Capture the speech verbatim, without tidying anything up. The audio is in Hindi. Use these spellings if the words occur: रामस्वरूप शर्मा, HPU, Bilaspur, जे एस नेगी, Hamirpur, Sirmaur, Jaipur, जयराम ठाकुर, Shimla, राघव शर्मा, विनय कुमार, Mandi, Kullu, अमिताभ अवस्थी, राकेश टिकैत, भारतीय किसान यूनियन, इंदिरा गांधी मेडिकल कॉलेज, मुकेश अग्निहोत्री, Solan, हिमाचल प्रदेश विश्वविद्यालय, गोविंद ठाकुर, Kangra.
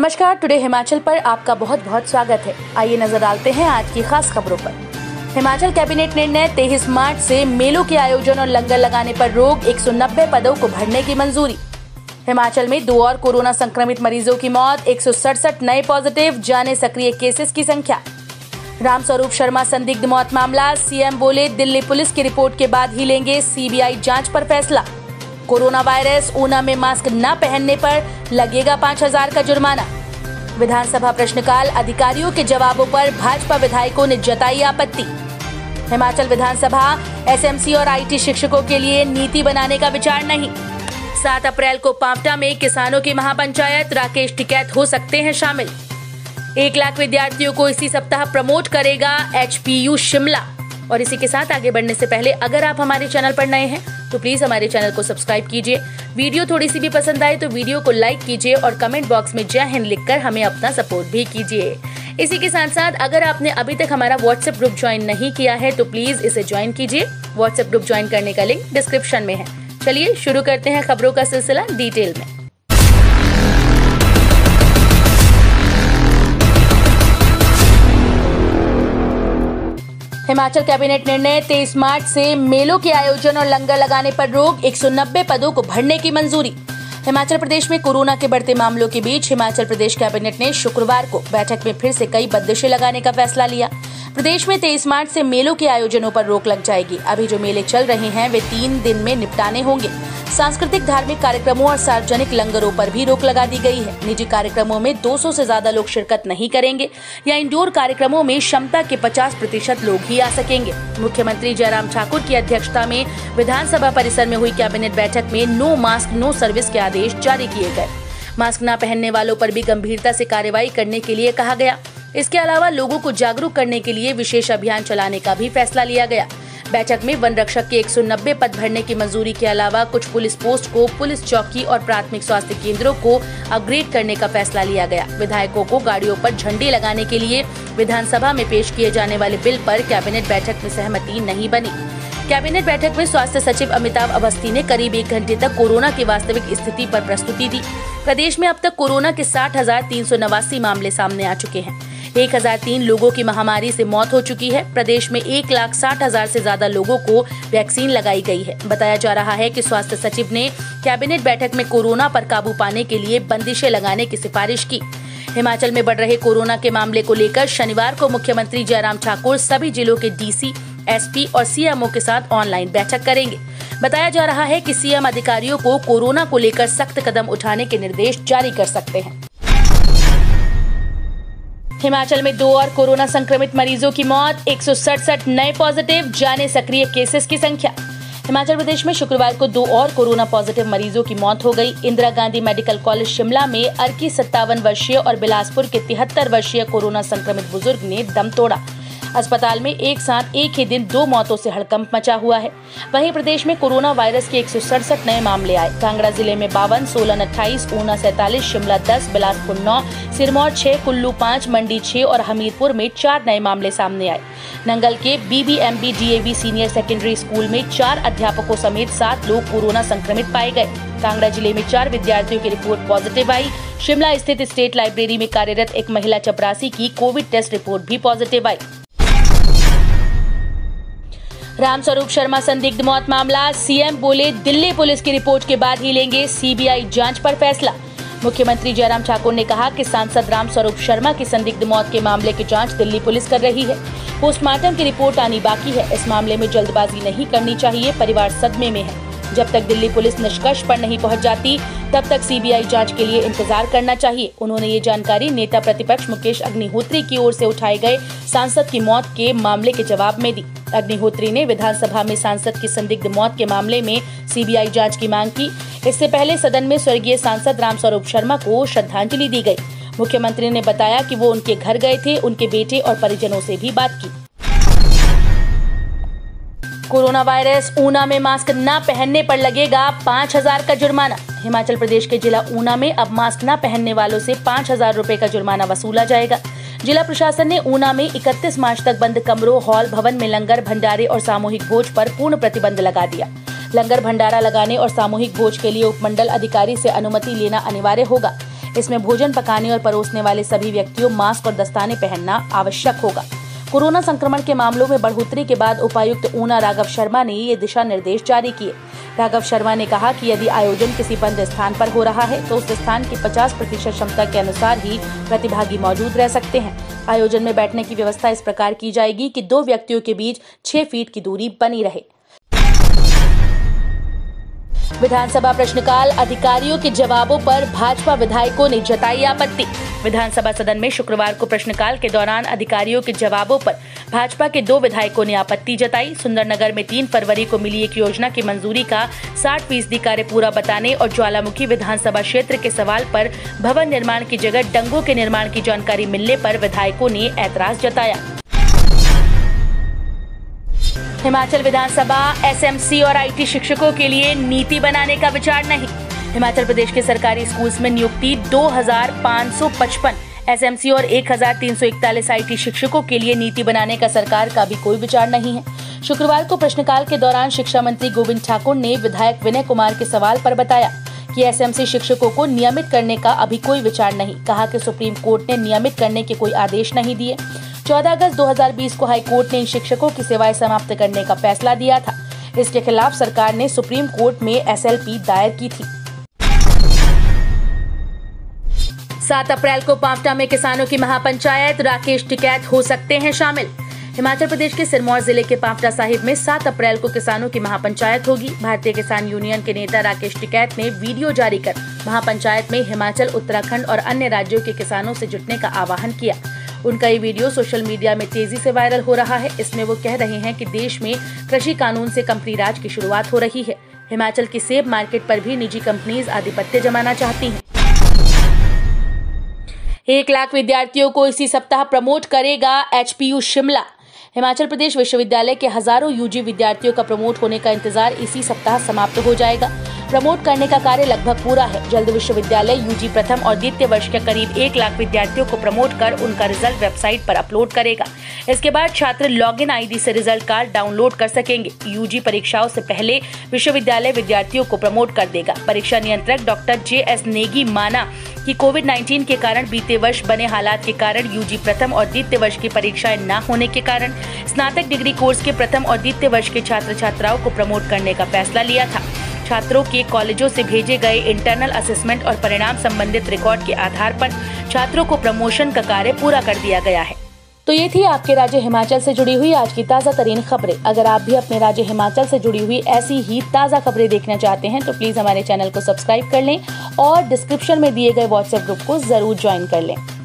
नमस्कार, टुडे हिमाचल पर आपका बहुत बहुत स्वागत है। आइए नजर डालते हैं आज की खास खबरों पर। हिमाचल कैबिनेट निर्णय, तेईस मार्च से मेलों के आयोजन और लंगर लगाने पर रोक, एक सौ नब्बे पदों को भरने की मंजूरी। हिमाचल में दो और कोरोना संक्रमित मरीजों की मौत, एक सौ सड़सठ नए पॉजिटिव, जाने सक्रिय केसेस की संख्या। रामस्वरूप शर्मा संदिग्ध मौत मामला, सीएम बोले दिल्ली पुलिस की रिपोर्ट के बाद ही लेंगे सीबीआई जांच पर फैसला। कोरोना वायरस, ऊना में मास्क न पहनने पर लगेगा पाँच हजार का जुर्माना। विधानसभा प्रश्नकाल, अधिकारियों के जवाबों पर भाजपा विधायकों ने जताई आपत्ति। हिमाचल विधानसभा, एसएमसी और आईटी शिक्षकों के लिए नीति बनाने का विचार नहीं। सात अप्रैल को पांवटा में किसानों की महापंचायत, राकेश टिकैत हो सकते हैं शामिल। एक लाख विद्यार्थियों को इसी सप्ताह प्रमोट करेगा एचपीयू शिमला। और इसी के साथ आगे बढ़ने से पहले अगर आप हमारे चैनल पर नए हैं तो प्लीज हमारे चैनल को सब्सक्राइब कीजिए। वीडियो थोड़ी सी भी पसंद आए तो वीडियो को लाइक कीजिए और कमेंट बॉक्स में जय हिंद लिखकर हमें अपना सपोर्ट भी कीजिए। इसी के साथ साथ अगर आपने अभी तक हमारा व्हाट्सएप ग्रुप ज्वाइन नहीं किया है तो प्लीज इसे ज्वाइन कीजिए। व्हाट्सएप ग्रुप ज्वाइन करने का लिंक डिस्क्रिप्शन में है। चलिए शुरू करते हैं खबरों का सिलसिला डिटेल में। हिमाचल कैबिनेट निर्णय, तेईस मार्च से मेलों के आयोजन और लंगर लगाने पर रोक, एक सौ नब्बे पदों को भरने की मंजूरी। हिमाचल प्रदेश में कोरोना के बढ़ते मामलों के बीच हिमाचल प्रदेश कैबिनेट ने शुक्रवार को बैठक में फिर से कई बंदिशें लगाने का फैसला लिया। प्रदेश में तेईस मार्च से मेलों के आयोजनों पर रोक लग जाएगी। अभी जो मेले चल रहे हैं वे तीन दिन में निपटाने होंगे। सांस्कृतिक, धार्मिक कार्यक्रमों और सार्वजनिक लंगरों पर भी रोक लगा दी गई है। निजी कार्यक्रमों में दो सौ से ज्यादा लोग शिरकत नहीं करेंगे या इंडोर कार्यक्रमों में क्षमता के पचास प्रतिशत लोग ही आ सकेंगे। मुख्यमंत्री जयराम ठाकुर की अध्यक्षता में विधानसभा परिसर में हुई कैबिनेट बैठक में नो मास्क नो सर्विस के आदेश जारी किए गए। मास्क न पहनने वालों पर भी गंभीरता से कार्रवाई करने के लिए कहा गया। इसके अलावा लोगों को जागरूक करने के लिए विशेष अभियान चलाने का भी फैसला लिया गया। बैठक में वन रक्षक के एक सौ नब्बे पद भरने की मंजूरी के अलावा कुछ पुलिस पोस्ट को पुलिस चौकी और प्राथमिक स्वास्थ्य केंद्रों को अपग्रेड करने का फैसला लिया गया। विधायकों को गाड़ियों पर झंडे लगाने के लिए विधानसभा में पेश किए जाने वाले बिल पर कैबिनेट बैठक में सहमति नहीं बनी। कैबिनेट बैठक में स्वास्थ्य सचिव अमिताभ अवस्थी ने करीब एक घंटे तक कोरोना की वास्तविक स्थिति पर प्रस्तुति दी। प्रदेश में अब तक कोरोना के साठ हजार तीन सौ नवासी मामले सामने आ चुके हैं। एक हजार तीन लोगों की महामारी से मौत हो चुकी है। प्रदेश में एक लाख साठ हजार से ज्यादा लोगों को वैक्सीन लगाई गई है। बताया जा रहा है कि स्वास्थ्य सचिव ने कैबिनेट बैठक में कोरोना पर काबू पाने के लिए बंदिशें लगाने की सिफारिश की। हिमाचल में बढ़ रहे कोरोना के मामले को लेकर शनिवार को मुख्यमंत्री जयराम ठाकुर सभी जिलों के डीसी, एसपी और सीएमओ के साथ ऑनलाइन बैठक करेंगे। बताया जा रहा है कि सीएम अधिकारियों को कोरोना को लेकर सख्त कदम उठाने के निर्देश जारी कर सकते हैं। हिमाचल में दो और कोरोना संक्रमित मरीजों की मौत, एक सौ सड़सठ नए पॉजिटिव, जाने सक्रिय केसेस की संख्या। हिमाचल प्रदेश में शुक्रवार को दो और कोरोना पॉजिटिव मरीजों की मौत हो गई। इंदिरा गांधी मेडिकल कॉलेज शिमला में अर्की सत्तावन वर्षीय और बिलासपुर के तिहत्तर वर्षीय कोरोना संक्रमित बुजुर्ग ने दम तोड़ा। अस्पताल में एक साथ एक ही दिन दो मौतों से हड़कंप मचा हुआ है। वहीं प्रदेश में कोरोना वायरस के एक सौ सड़सठ नए मामले आए। कांगड़ा जिले में बावन, सोलन अट्ठाईस, ऊना सैतालीस, शिमला दस, बिलासपुर नौ, सिरमौर छह, कुल्लू पाँच, मंडी छह और हमीरपुर में चार नए मामले सामने आए। नंगल के BBMB DAV senior secondary school में चार अध्यापकों समेत सात लोग कोरोना संक्रमित पाए गए। कांगड़ा जिले में चार विद्यार्थियों की रिपोर्ट पॉजिटिव आई। शिमला स्थित स्टेट लाइब्रेरी में कार्यरत एक महिला चपरासी की कोविड टेस्ट रिपोर्ट भी पॉजिटिव आई। रामस्वरूप शर्मा संदिग्ध मौत मामला, सीएम बोले दिल्ली पुलिस की रिपोर्ट के बाद ही लेंगे सीबीआई जांच पर फैसला। मुख्यमंत्री जयराम ठाकुर ने कहा कि सांसद रामस्वरूप शर्मा की संदिग्ध मौत के मामले की जांच दिल्ली पुलिस कर रही है। पोस्टमार्टम की रिपोर्ट आनी बाकी है। इस मामले में जल्दबाजी नहीं करनी चाहिए। परिवार सदमे में है। जब तक दिल्ली पुलिस निष्कर्ष पर नहीं पहुँच जाती तब तक सीबीआई जाँच के लिए इंतजार करना चाहिए। उन्होंने ये जानकारी नेता प्रतिपक्ष मुकेश अग्निहोत्री की ओर से उठाए गए सांसद की मौत के मामले के जवाब में दी। अग्निहोत्री ने विधानसभा में सांसद की संदिग्ध मौत के मामले में सीबीआई जांच की मांग की। इससे पहले सदन में स्वर्गीय सांसद रामस्वरूप शर्मा को श्रद्धांजलि दी गई। मुख्यमंत्री ने बताया कि वो उनके घर गए थे, उनके बेटे और परिजनों से भी बात की। कोरोना वायरस, ऊना में मास्क न पहनने पर लगेगा पाँच हजार का जुर्माना। हिमाचल प्रदेश के जिला ऊना में अब मास्क न पहनने वालों से पाँच हजार रुपए का जुर्माना वसूला जाएगा। जिला प्रशासन ने ऊना में इकतीस मार्च तक बंद कमरों, हॉल, भवन में लंगर, भंडारे और सामूहिक भोज पर पूर्ण प्रतिबंध लगा दिया। लंगर, भंडारा लगाने और सामूहिक भोज के लिए उपमंडल अधिकारी से अनुमति लेना अनिवार्य होगा। इसमें भोजन पकाने और परोसने वाले सभी व्यक्तियों मास्क और दस्ताने पहनना आवश्यक होगा। कोरोना संक्रमण के मामलों में बढ़ोतरी के बाद उपायुक्त ऊना राघव शर्मा ने ये दिशा निर्देश जारी किए। राघव शर्मा ने कहा कि यदि आयोजन किसी बंद स्थान पर हो रहा है तो उस स्थान की पचास प्रतिशत क्षमता के अनुसार ही प्रतिभागी मौजूद रह सकते हैं। आयोजन में बैठने की व्यवस्था इस प्रकार की जाएगी कि दो व्यक्तियों के बीच छह फीट की दूरी बनी रहे। विधानसभा प्रश्नकाल, अधिकारियों के जवाबों पर भाजपा विधायकों ने जताई आपत्ति। विधानसभा सदन में शुक्रवार को प्रश्नकाल के दौरान अधिकारियों के जवाबों पर भाजपा के दो विधायकों ने आपत्ति जताई। सुंदरनगर में तीन फरवरी को मिली एक योजना की मंजूरी का साठ फीसदी कार्य पूरा बताने और ज्वालामुखी विधानसभा क्षेत्र के सवाल पर भवन निर्माण की जगह डंगों के निर्माण की जानकारी मिलने पर विधायकों ने ऐतराज जताया। हिमाचल विधानसभा एसएमसी और आईटी शिक्षकों के लिए नीति बनाने का विचार नहीं। हिमाचल प्रदेश के सरकारी स्कूल्स में नियुक्ति दो हजार पाँच सौ पचपन एसएमसी और एक हजार तीन सौ इकतालीस आईटी शिक्षकों के लिए नीति बनाने का सरकार का भी कोई विचार नहीं है। शुक्रवार को प्रश्नकाल के दौरान शिक्षा मंत्री गोविंद ठाकुर ने विधायक विनय कुमार के सवाल पर बताया कि एसएमसी शिक्षकों को नियमित करने का अभी कोई विचार नहीं। कहा कि सुप्रीम कोर्ट ने नियमित करने के कोई आदेश नहीं दिए। चौदह अगस्त दो हजार बीस को हाई कोर्ट ने इन शिक्षकों की सेवाएं समाप्त करने का फैसला दिया था। इसके खिलाफ सरकार ने सुप्रीम कोर्ट में एसएलपी दायर की थी। सात अप्रैल को पांवटा में किसानों की महापंचायत, राकेश टिकैत हो सकते हैं शामिल। हिमाचल प्रदेश के सिरमौर जिले के पांवटा साहिब में सात अप्रैल को किसानों की महापंचायत होगी। भारतीय किसान यूनियन के नेता राकेश टिकैत ने वीडियो जारी कर महापंचायत में हिमाचल, उत्तराखंड और अन्य राज्यों के किसानों से जुटने का आह्वान किया। उनका ये वीडियो सोशल मीडिया में तेजी से वायरल हो रहा है। इसमें वो कह रहे हैं कि देश में कृषि कानून से कंपनी राज की शुरुआत हो रही है। हिमाचल की सेब मार्केट पर भी निजी कंपनीज आधिपत्य जमाना चाहती हैं। एक लाख विद्यार्थियों को इसी सप्ताह प्रमोट करेगा एचपीयू शिमला। हिमाचल प्रदेश विश्वविद्यालय के हजारों यूजी विद्यार्थियों का प्रमोट होने का इंतजार इसी सप्ताह समाप्त हो जाएगा। प्रमोट करने का कार्य लगभग पूरा है। जल्द विश्वविद्यालय यूजी प्रथम और द्वितीय वर्ष के करीब एक लाख विद्यार्थियों को प्रमोट कर उनका रिजल्ट वेबसाइट पर अपलोड करेगा। इसके बाद छात्र लॉगिन आईडी से रिजल्ट कार्ड डाउनलोड कर सकेंगे। यूजी परीक्षाओं से पहले विश्वविद्यालय विद्यार्थियों को प्रमोट कर देगा। परीक्षा नियंत्रक डॉक्टर जे एस नेगी माना कि कोविड नाइन्टीन के कारण बीते वर्ष बने हालात के कारण यूजी प्रथम और द्वितीय वर्ष की परीक्षाएं न होने के कारण स्नातक डिग्री कोर्स के प्रथम और द्वितीय वर्ष के छात्र छात्राओं को प्रमोट करने का फैसला लिया था। छात्रों के कॉलेजों से भेजे गए इंटरनल असेसमेंट और परिणाम संबंधित रिकॉर्ड के आधार पर छात्रों को प्रमोशन का कार्य पूरा कर दिया गया है। तो ये थी आपके राज्य हिमाचल से जुड़ी हुई आज की ताज़ा तरीन खबरें। अगर आप भी अपने राज्य हिमाचल से जुड़ी हुई ऐसी ही ताज़ा खबरें देखना चाहते हैं तो प्लीज़ हमारे चैनल को सब्सक्राइब कर लें और डिस्क्रिप्शन में दिए गए व्हाट्सएप ग्रुप को जरूर ज्वाइन कर लें।